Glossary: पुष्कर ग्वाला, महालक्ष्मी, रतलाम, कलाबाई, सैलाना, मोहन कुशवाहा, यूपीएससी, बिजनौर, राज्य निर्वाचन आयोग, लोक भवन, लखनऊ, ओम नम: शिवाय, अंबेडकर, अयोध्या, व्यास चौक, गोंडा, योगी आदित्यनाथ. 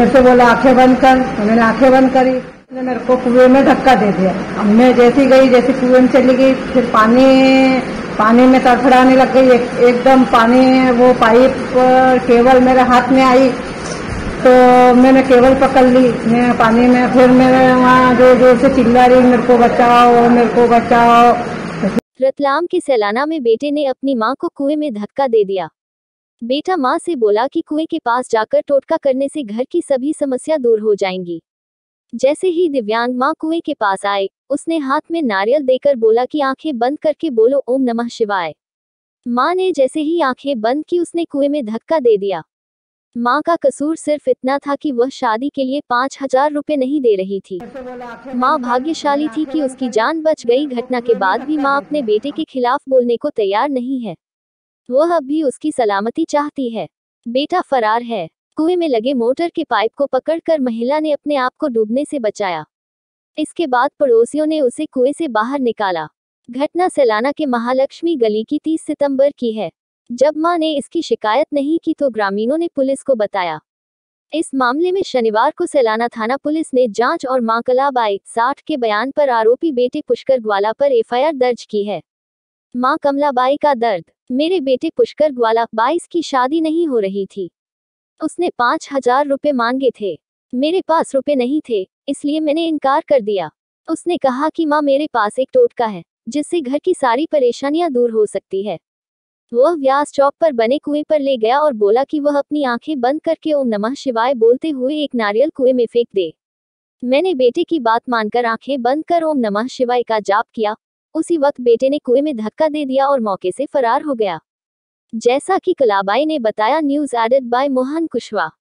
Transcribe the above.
मेरे से बोला आंखें बंद कर, तो मैंने आंखें बंद करी, उसने मेरे को कुएं में धक्का दे दिया। अब मैं जैसी गई, जैसी कुएं में चली गई, फिर पानी में तड़फड़ाने लग गई। एकदम पानी वो पाइप केबल मेरे हाथ में आई, तो मैंने केबल पकड़ ली, मैं पानी में, फिर मैंने वहाँ जोर जोर से चिल्ला रही, मेरे को बचाओ, मेरे को बचाओ। रतलाम के सैलाना में बेटे ने अपनी मां को कुएं में धक्का दे दिया। बेटा मां से बोला कि कुएं के पास जाकर टोटका करने से घर की सभी समस्या दूर हो जाएंगी। जैसे ही दिव्यांग मां कुएं के पास आए, उसने हाथ में नारियल देकर बोला कि आंखें बंद करके बोलो ओम नमः शिवाय। मां ने जैसे ही आंखें बंद की, उसने कुएं में धक्का दे दिया। मां का कसूर सिर्फ इतना था कि वह शादी के लिए 5,000 रुपए नहीं दे रही थी। मां भाग्यशाली थी कि उसकी जान बच गई। घटना के बाद भी मां अपने बेटे के खिलाफ बोलने को तैयार नहीं है, वह अब भी उसकी सलामती चाहती है। बेटा फरार है। कुएं में लगे मोटर के पाइप को पकड़कर महिला ने अपने आप को डूबने से बचाया। इसके बाद पड़ोसियों ने उसे कुएं से बाहर निकाला। घटना सैलाना के महालक्ष्मी गली की 30 सितंबर की है। जब मां ने इसकी शिकायत नहीं की तो ग्रामीणों ने पुलिस को बताया। इस मामले में शनिवार को सैलाना थाना पुलिस ने जांच और मां कलाबाई 60 के बयान पर आरोपी बेटे पुष्कर ग्वाला पर एफआईआर दर्ज की है। मां कमलाबाई का दर्द। मेरे बेटे पुष्कर ग्वाला 22 की शादी नहीं हो रही थी। उसने 5,000 रुपए मांगे थे। मेरे पास रुपए नहीं थे, इसलिए मैंने इनकार कर दिया। उसने कहा कि मां मेरे पास एक टोटका है जिससे घर की सारी परेशानियां दूर हो सकती है। वह व्यास चौक पर बने कुएं पर ले गया और बोला कि वह अपनी आंखें बंद करके ओम नमः शिवाय बोलते हुए एक नारियल कुएं में फेंक दे। मैंने बेटे की बात मानकर आंखें बंद कर ओम नमः शिवाय का जाप किया। उसी वक्त बेटे ने कुएं में धक्का दे दिया और मौके से फरार हो गया। जैसा कि कलाबाई ने बताया। News edit by मोहन कुशवाहा।